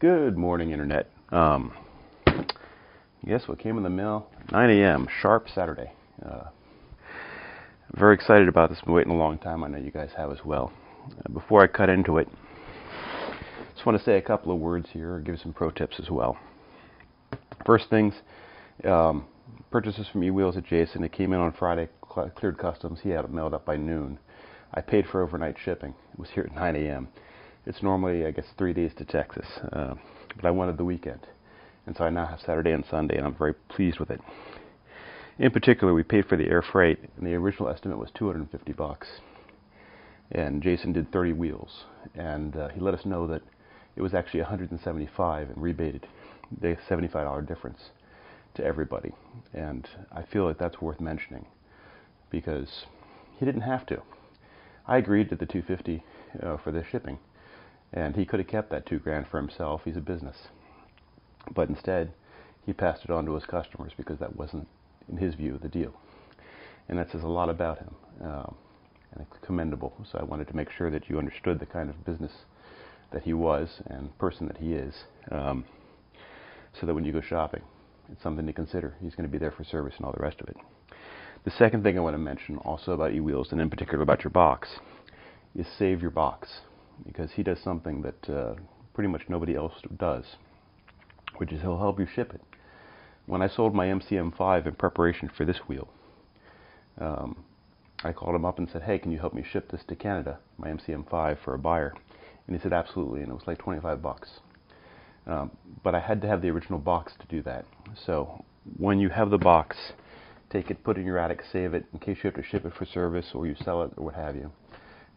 Good morning, Internet. Guess what came in the mail? 9 a.m. sharp Saturday. Very excited about this. Been waiting a long time. I know you guys have as well. Before I cut into it, just want to say a couple of words here, or give some pro tips as well. First things, purchases from eWheels at Jason. It came in on Friday, cleared customs. He had it mailed up by noon. I paid for overnight shipping. It was here at 9 a.m. It's normally, I guess, 3 days to Texas, but I wanted the weekend. And so I now have Saturday and Sunday, and I'm very pleased with it. In particular, we paid for the air freight, and the original estimate was $250. And Jason did 30 wheels, and he let us know that it was actually $175 and rebated the $75 difference to everybody. And I feel that that's worth mentioning, because he didn't have to. I agreed to the $250 for the shipping. And he could have kept that $2,000 for himself. He's a business. But instead, he passed it on to his customers because that wasn't, in his view, the deal. And that says a lot about him. And it's commendable. So I wanted to make sure that you understood the kind of business that he was and person that he is. So that when you go shopping, it's something to consider. He's going to be there for service and all the rest of it. The second thing I want to mention also about eWheels, and in particular about your box, is save your box. Because he does something that pretty much nobody else does, which is he'll help you ship it. When I sold my MCM-5 in preparation for this wheel, I called him up and said, hey, can you help me ship this to Canada, my MCM-5 for a buyer? And he said, absolutely, and it was like $25. But I had to have the original box to do that. So when you have the box, take it, put it in your attic, save it, in case you have to ship it for service or you sell it or what have you.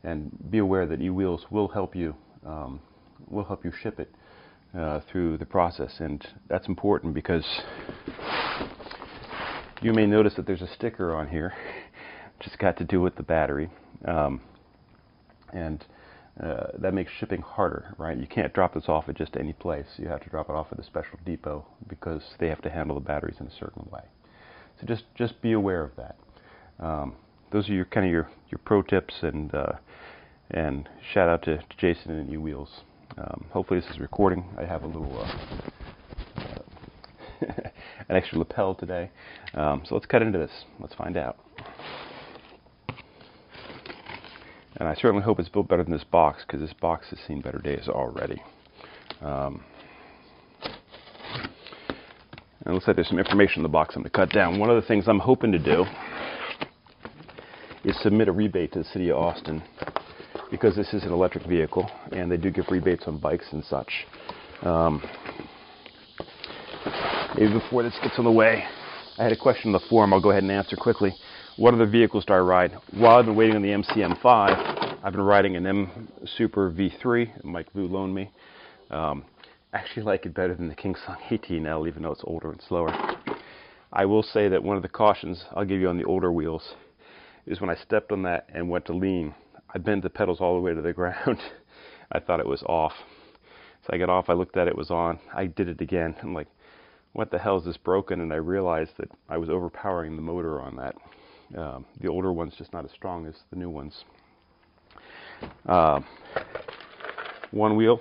And be aware that eWheels will help you ship it through the process, and that's important because you may notice that there's a sticker on here, which has got to do with the battery, and that makes shipping harder, right? You can't drop this off at just any place. You have to drop it off at a special depot because they have to handle the batteries in a certain way. So just be aware of that. Those are your pro tips, and shout out to Jason and eWheels. Hopefully this is recording. I have a little an extra lapel today, so let's cut into this. Let's find out. And I certainly hope it's built better than this box, because this box has seen better days already. And it looks like there's some information in the box I'm going to cut down. One of the things I'm hoping to do is submit a rebate to the city of Austin, because this is an electric vehicle and they do give rebates on bikes and such. Maybe before this gets on the way, I had a question in the forum. I'll go ahead and answer quickly. What other vehicles do I ride? While I've been waiting on the MCM5, I've been riding an M-Super V3. Mike Vu loaned me. Actually like it better than the Kingsong 18L, even though it's older and slower. I will say that one of the cautions I'll give you on the older wheels is when I stepped on that and went to lean, I bent the pedals all the way to the ground. I thought it was off. So I got off, I looked at it, it was on. I did it again. I'm like, what the hell is this broken? And I realized that I was overpowering the motor on that. The older one's just not as strong as the new ones. One wheel,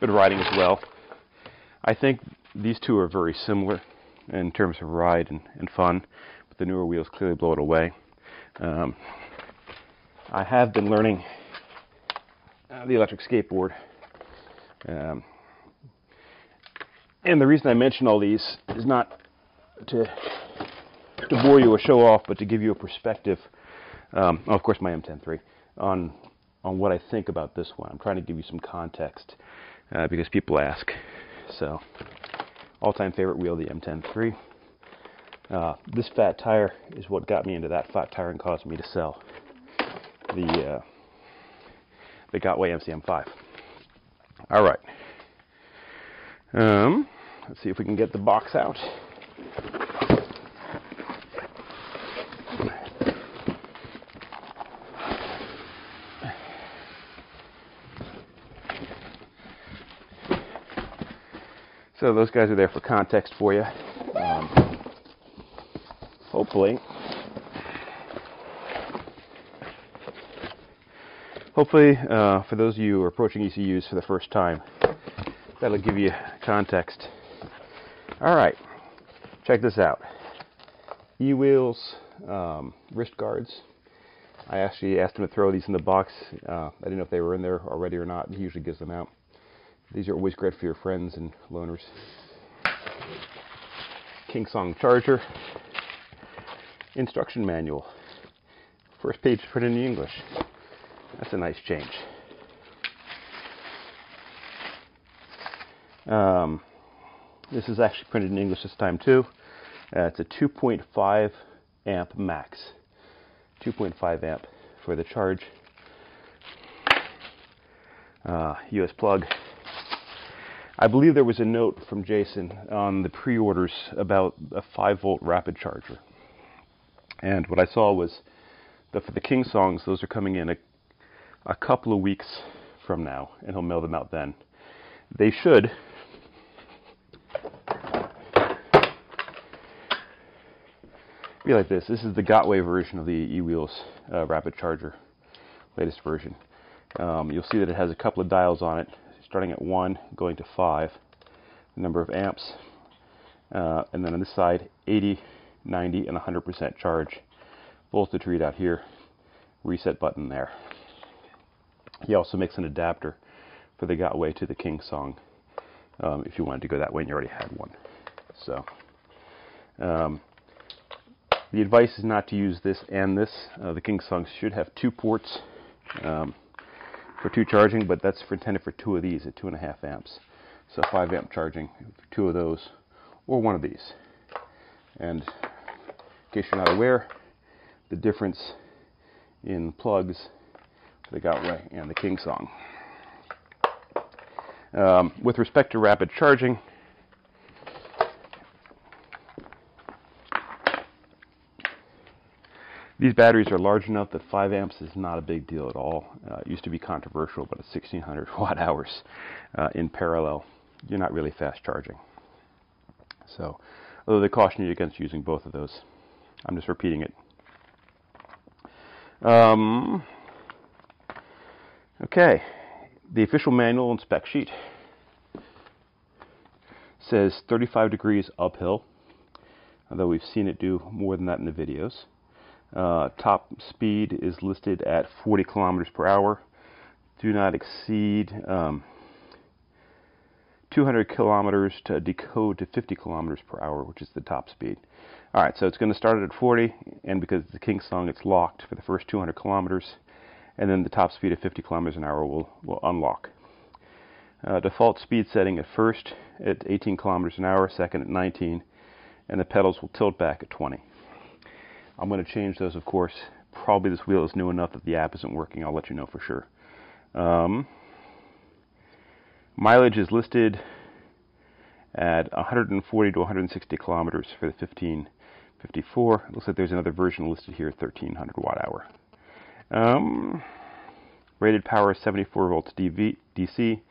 been riding as well. I think these two are very similar in terms of ride and fun. The newer wheels clearly blow it away. I have been learning the electric skateboard. And the reason I mention all these is not to bore you or show off, but to give you a perspective, of course my M10 III, on what I think about this one. I'm trying to give you some context because people ask. So, all-time favorite wheel, the M10 III. This fat tire is what got me into that fat tire and caused me to sell the Gotway MCM5. All right. Let's see if we can get the box out. So those guys are there for context for you. Hopefully, for those of you who are approaching ECUs for the first time, that'll give you context. All right, check this out. eWheels wrist guards. I actually asked him to throw these in the box. I didn't know if they were in there already or not. He usually gives them out. These are always great for your friends and loaners. King Song charger. Instruction manual. First page printed in English. That's a nice change. This is actually printed in English this time too. It's a 2.5 amp max. 2.5 amp for the charge. US plug. I believe there was a note from Jason on the pre-orders about a 5-volt rapid charger. And what I saw was that for the King Songs, those are coming in a couple of weeks from now, and he'll mail them out then. They should be like this. This is the Gotway version of the eWheels rapid charger, latest version. You'll see that it has a couple of dials on it, starting at 1, going to 5, the number of amps, and then on this side, 80, 90, and 100% charge. Voltage readout here, reset button there. He also makes an adapter for the Gotway to the King Song, if you wanted to go that way and you already had one. So, the advice is not to use this and this. The King Song should have 2 ports. For 2 charging, but that's intended for 2 of these at 2.5 amps. So 5 amp charging, 2 of those, or 1 of these. And in case you're not aware, the difference in plugs for the Gotway and the King Song. With respect to rapid charging, these batteries are large enough that 5 amps is not a big deal at all. It used to be controversial, but it's 1,600 watt hours in parallel. You're not really fast charging. So, although they caution you against using both of those, I'm just repeating it. Okay, the official manual and spec sheet says 35 degrees uphill, although we've seen it do more than that in the videos. Top speed is listed at 40 kilometers per hour. Do not exceed 200 kilometers to decode to 50 kilometers per hour, which is the top speed. All right, so it's going to start at 40, and because it's the King Song, it's locked for the first 200 kilometers, and then the top speed of 50 kilometers an hour will unlock. Default speed setting at first at 18 kilometers an hour, second at 19, and the pedals will tilt back at 20. I'm going to change those, of course. Probably this wheel is new enough that the app isn't working. I'll let you know for sure. Mileage is listed at 140 to 160 kilometers for the 1554. It looks like there's another version listed here, 1,300 watt-hour. Rated power is 74 volts DC, even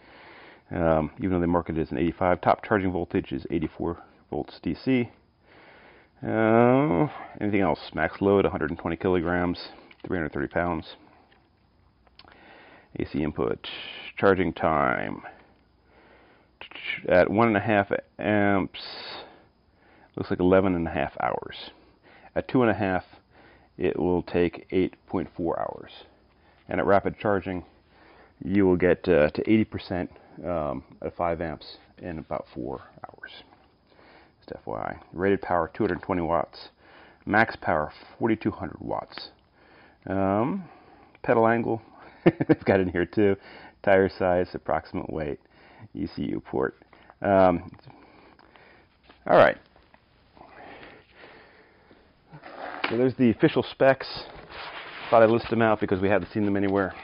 though they market it as an 85. Top charging voltage is 84 volts DC. Anything else? Max load, 120 kilograms, 330 pounds. AC input, charging time at 1.5 amps, looks like 11.5 hours. At 2.5, it will take 8.4 hours. And at rapid charging, you will get to 80% at 5 amps in about 4 hours. FYI. Rated power 220 watts, max power 4,200 watts. Pedal angle, they've got in here too. Tire size, approximate weight, ECU port. All right. So there's the official specs. Thought I'd list them out because we haven't seen them anywhere.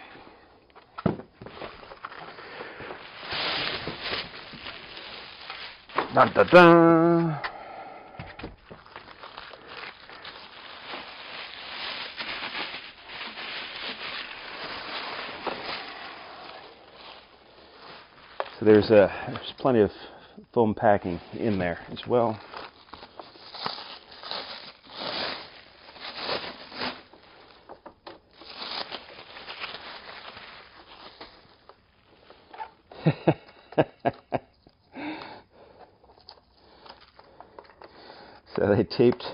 Dun, dun, dun. So there's plenty of foam packing in there as well. So they taped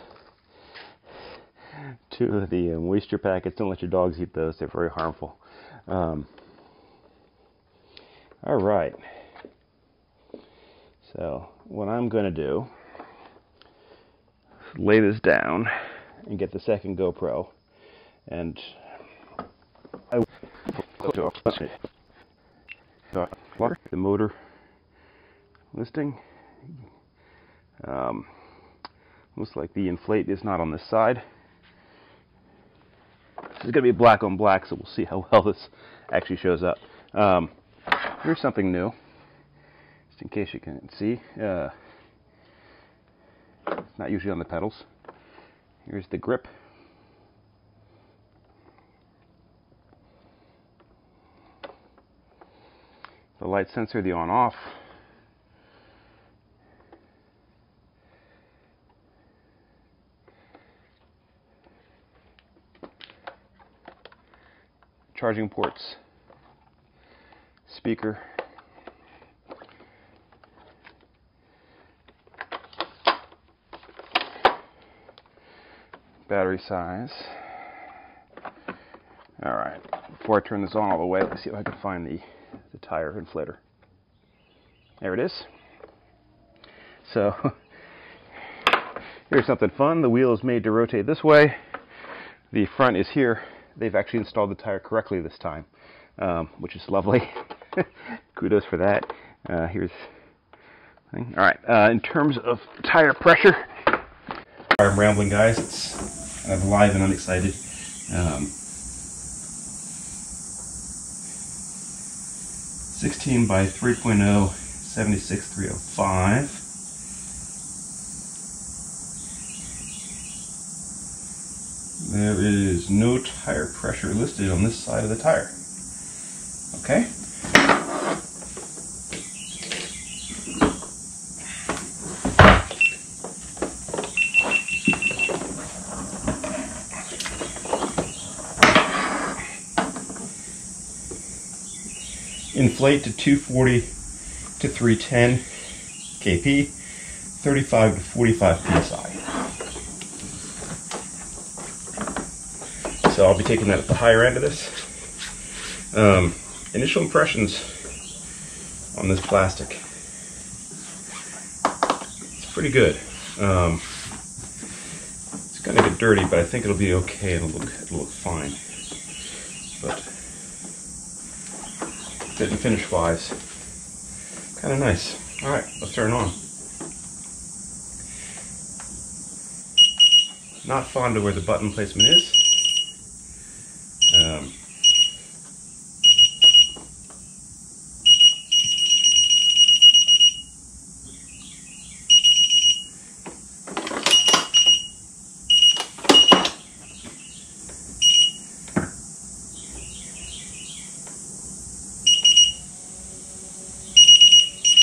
two of the moisture packets. Don't let your dogs eat those. They're very harmful. All right. So what I'm going to do is lay this down and get the second GoPro. And I will mark the motor listing. Looks like the inflate is not on this side. This is going to be black on black, so we'll see how well this actually shows up. Here's something new, just in case you can see. It's not usually on the pedals. Here's the grip. The light sensor, the on-off. Charging ports, speaker, battery size. All right, before I turn this on all the way, let's see if I can find the tire inflator. There it is. So here's something fun. The wheel is made to rotate this way. The front is here. They've actually installed the tire correctly this time, which is lovely. Kudos for that. Here's the thing. All right, in terms of tire pressure, I'm rambling, guys. It's kind of live and unexcited. Um, 16 by 3.0, 76,305. There is no tire pressure listed on this side of the tire. Okay. Inflate to 240 to 310 kp, 35 to 45 psi. So I'll be taking that at the higher end of this. Initial impressions on this plastic. It's pretty good. It's going to get dirty, but I think it'll be okay and it'll look fine. But fit and finish wise, kind of nice. All right, let's turn it on. Not fond of where the button placement is.